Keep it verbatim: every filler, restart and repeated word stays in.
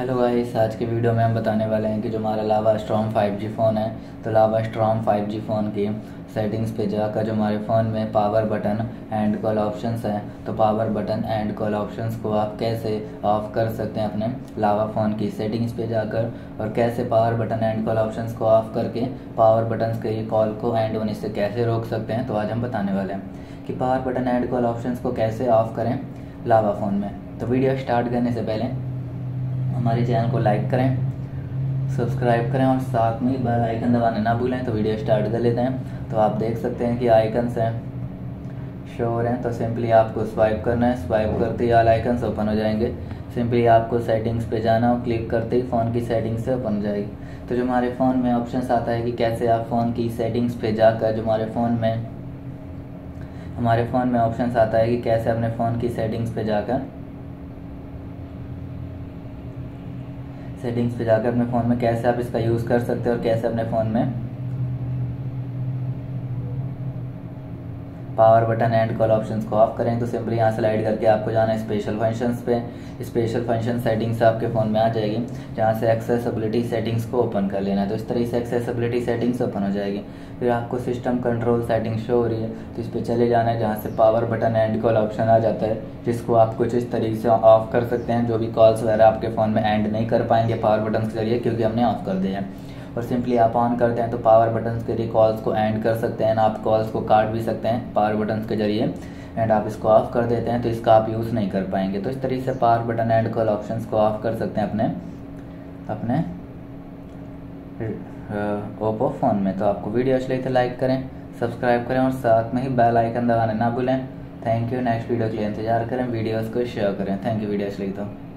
Hello guys, आज के video में हम बताने वाले हैं कि जो हमारा Lava Storm five G phone है, तो Lava Storm five G phone की सेटिंग्स पे जाकर जो हमारे फ़ोन में power button and call options हैं, तो power button and call options को आप कैसे ऑफ़ कर सकते हैं अपने लावा फ़ोन की सेटिंग्स पे जाकर, और कैसे power button and call options को ऑफ़ करके पावर बटन के कॉल को एंड होने से कैसे रोक सकते हैं। तो आज हम बताने वाले हैं कि power button and call options को कैसे ऑफ़ करें लावा फ़ोन में। तो वीडियो स्टार्ट करने से पहले हमारे चैनल को लाइक करें, सब्सक्राइब करें और साथ में बेल आइकन दबाना ना भूलें। तो वीडियो स्टार्ट कर लेते हैं। तो आप देख सकते हैं कि आइकन्स हैं, शो हो रहे हैं। तो सिंपली आपको स्वाइप करना है, स्वाइप करते ही ऑल आइकन्स ओपन हो जाएंगे। सिंपली आपको सेटिंग्स पे जाना हो, क्लिक करते ही फ़ोन की सेटिंग्स से ओपन हो जाएगी। तो जो हमारे फ़ोन में ऑप्शन आता है कि कैसे आप फ़ोन की सेटिंग्स पे जाकर जो हमारे फ़ोन में हमारे फ़ोन में ऑप्शन आता है कि कैसे अपने फ़ोन की सेटिंग्स पे जाकर सेटिंग्स पे जाकर अपने फ़ोन में कैसे आप इसका यूज़ कर सकते हो और कैसे अपने फ़ोन में power button and call options को ऑफ करें। तो सिंपली यहाँ स्लाइड करके आपको जाना है स्पेशल फंक्शंस पे। स्पेशल फंक्शन सेटिंग्स आपके फ़ोन में आ जाएगी, जहाँ से एक्सेसिबिलिटी सेटिंग्स को ओपन कर लेना है। तो इस तरह से एक्सेसिबिलिटी सेटिंग्स ओपन हो जाएगी। फिर आपको सिस्टम कंट्रोल सेटिंग्स शो हो रही है, तो इस पर चले जाना है, जहाँ से power button and call option आ जाता है, जिसको आप कुछ इस तरीके से ऑफ़ कर सकते हैं। जो भी कॉल्स वगैरह आपके फ़ोन में एंड नहीं कर पाएंगे पावर बटन के जरिए, क्योंकि हमने ऑफ़ कर दिया है। और सिंपली आप ऑन करते हैं तो पावर बटन्स के जरिए कॉल्स को एंड कर सकते हैं, आप कॉल्स को काट भी सकते हैं पावर बटन्स के जरिए। एंड आप इसको ऑफ़ कर देते हैं तो इसका आप यूज़ नहीं कर पाएंगे। तो इस तरीके से power button and call options को ऑफ़ कर सकते हैं अपने अपने ओप्पो फ़ोन में। तो आपको वीडियो अच्छी लगी तो लाइक करें, सब्सक्राइब करें और साथ में ही बेल आइकन दबाना ना भूलें। Thank you. नेक्स्ट वीडियो के लिए इंतजार करें, वीडियोज़ को शेयर करें। Thank you. वीडियो अच्छी लगी तो